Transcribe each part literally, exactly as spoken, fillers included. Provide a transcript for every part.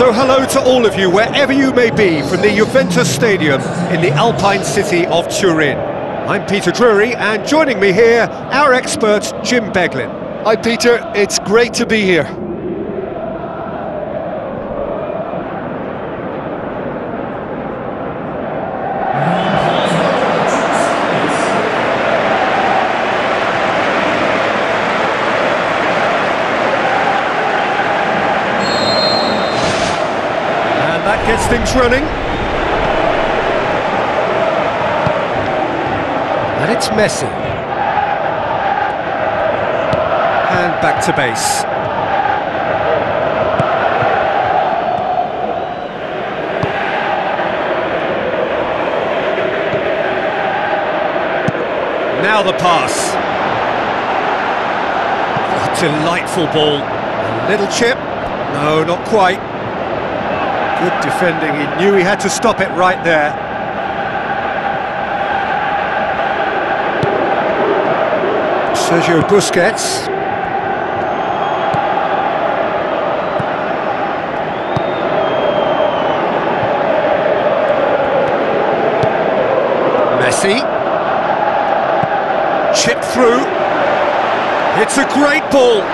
So hello to all of you, wherever you may be, from the Juventus Stadium in the Alpine city of Turin. I'm Peter Drury, and joining me here, our expert, Jim Beglin. Hi Peter, it's great to be here. Gets things running, and it's Messi, and back to base. Now the pass. What a delightful ball. A little chip, no, not quite. Good defending, he knew he had to stop it right there. Sergio Busquets. Messi. Chip through. It's a great ball.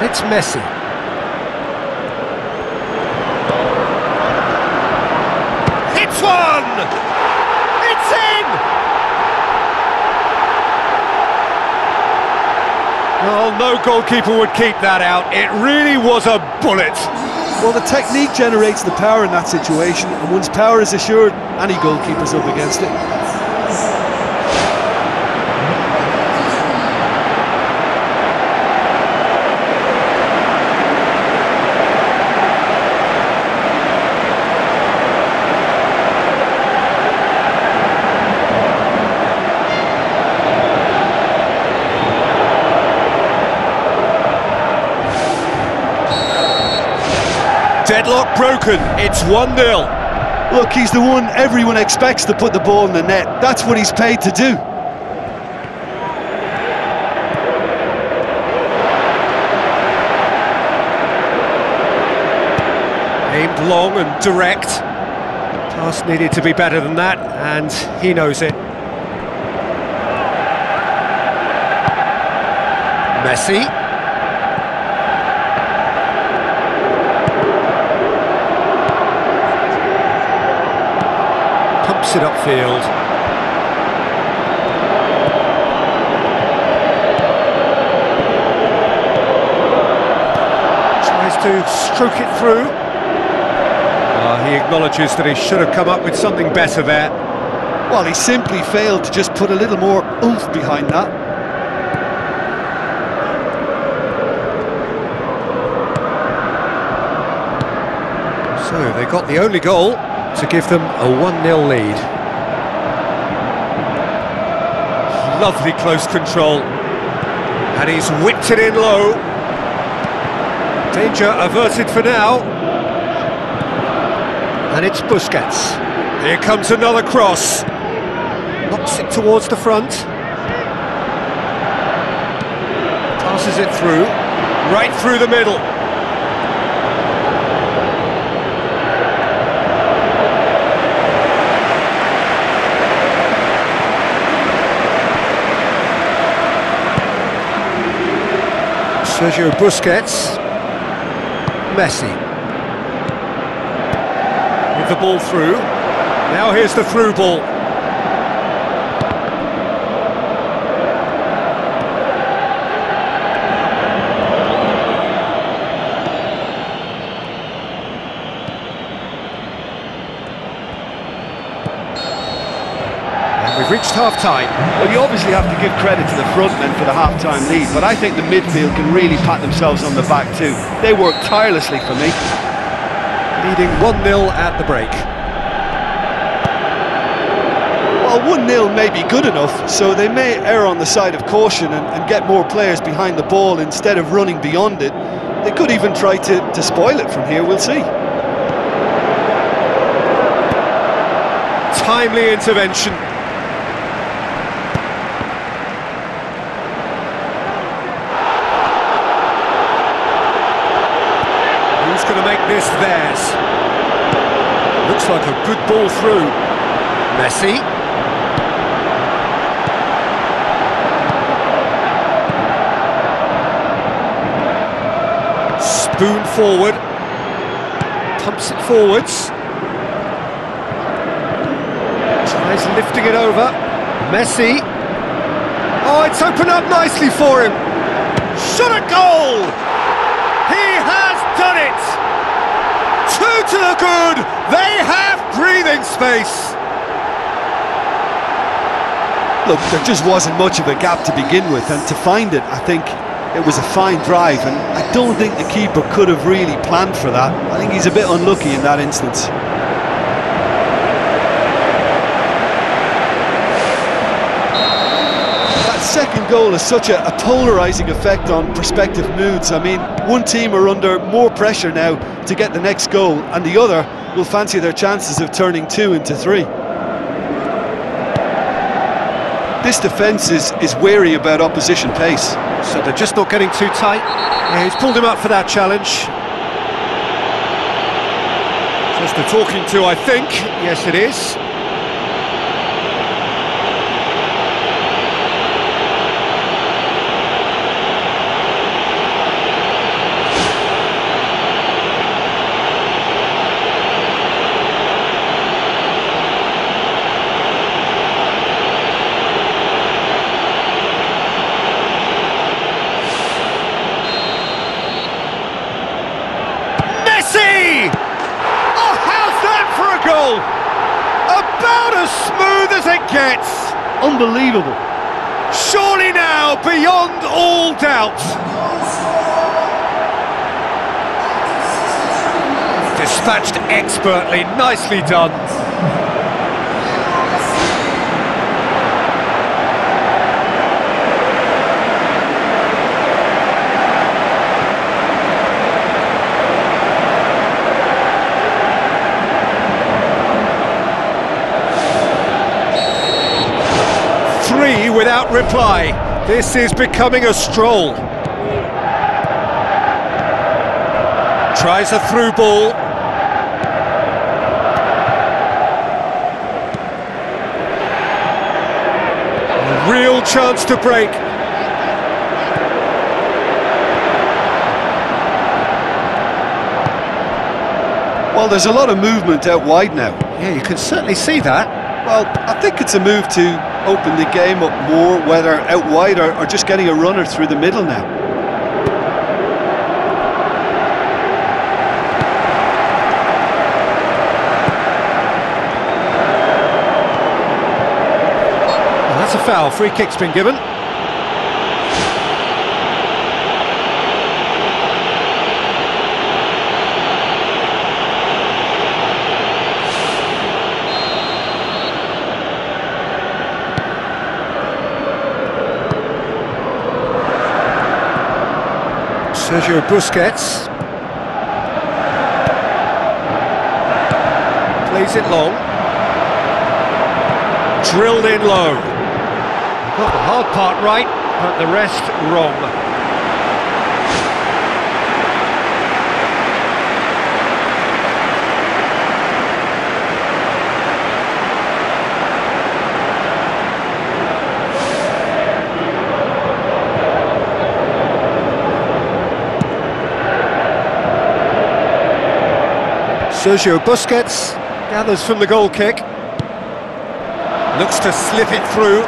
And it's Messi. Hits one! It's in! Well, no goalkeeper would keep that out. It really was a bullet. Well, the technique generates the power in that situation, and once power is assured, any goalkeeper's up against it. Deadlock broken, it's one nil. Look, he's the one everyone expects to put the ball in the net. That's what he's paid to do. Aimed long and direct. Pass needed to be better than that, and he knows it. Messi. Pumps it upfield. Tries to stroke it through. Uh, he acknowledges that he should have come up with something better there. Well, he simply failed to just put a little more oomph behind that. So they got the only goal to give them a one nil lead. Lovely close control, and he's whipped it in low. Danger averted for now, and it's Busquets. Here comes another cross, knocks it towards the front, passes it through, right through the middle. Sergio Busquets, Messi, with the ball through. Now here's the through ball. We've reached half-time. Well, you obviously have to give credit to the front men for the half-time lead, but I think the midfield can really pat themselves on the back too. They worked tirelessly for me. Leading one nil at the break. Well, one nil may be good enough, so they may err on the side of caution and, and get more players behind the ball instead of running beyond it. They could even try to, to spoil it from here, we'll see. Timely intervention. just theirs. Looks like a good ball through. Messi. Spoon forward. Pumps it forwards. Tries lifting it over. Messi. Oh, it's opened up nicely for him. Shot at goal! He has done it! Two to the good! They have breathing space! Look, there just wasn't much of a gap to begin with, and to find it, I think it was a fine drive, and I don't think the keeper could have really planned for that. I think he's a bit unlucky in that instance. Second goal is such a, a polarising effect on prospective moods. I mean, one team are under more pressure now to get the next goal, and the other will fancy their chances of turning two into three. This defence is, is wary about opposition pace. So they're just not getting too tight. Yeah, he's pulled him up for that challenge. Just the talking to, I think. Yes, it is. About as smooth as it gets. Unbelievable. Surely now, beyond all doubt. Dispatched expertly, nicely done. Without reply, this is becoming a stroll. Tries a through ball. A real chance to break. Well, there's a lot of movement out wide now. Yeah, you can certainly see that. Well, I think it's a move to open the game up more, whether out wide or, or just getting a runner through the middle now. Well, that's a foul. Free kick's been given. Sergio Busquets plays it long, drilled in low. Got the hard part right, but the rest wrong. Sergio Busquets gathers from the goal kick. Looks to slip it through.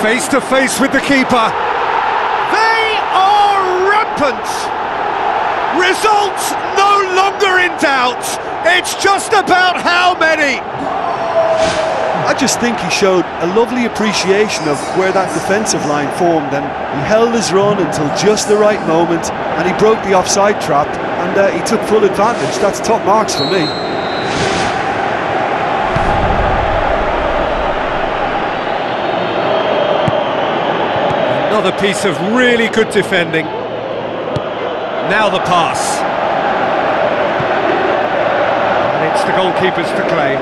Face to face with the keeper. They are rampant. Results no longer in doubt. It's just about how many. I just think he showed a lovely appreciation of where that defensive line formed, and he held his run until just the right moment, and he broke the offside trap. And uh, he took full advantage. That's top marks for me. Another piece of really good defending. Now the pass. And it's the goalkeepers to claim.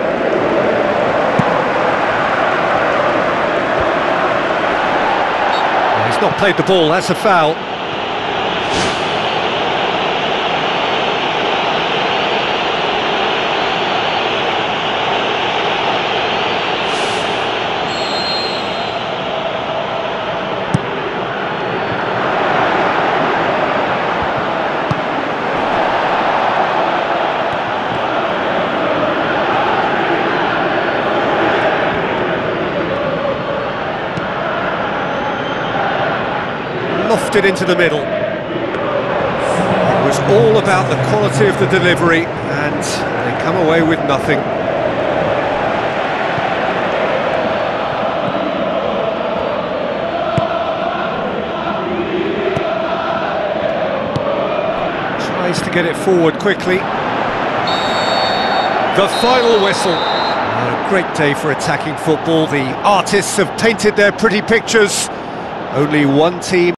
He's not played the ball, that's a foul. lofted into the middle. It was all about the quality of the delivery, and they come away with nothing. Tries to get it forward quickly. The final whistle. Great day for attacking football. The artists have painted their pretty pictures. Only one team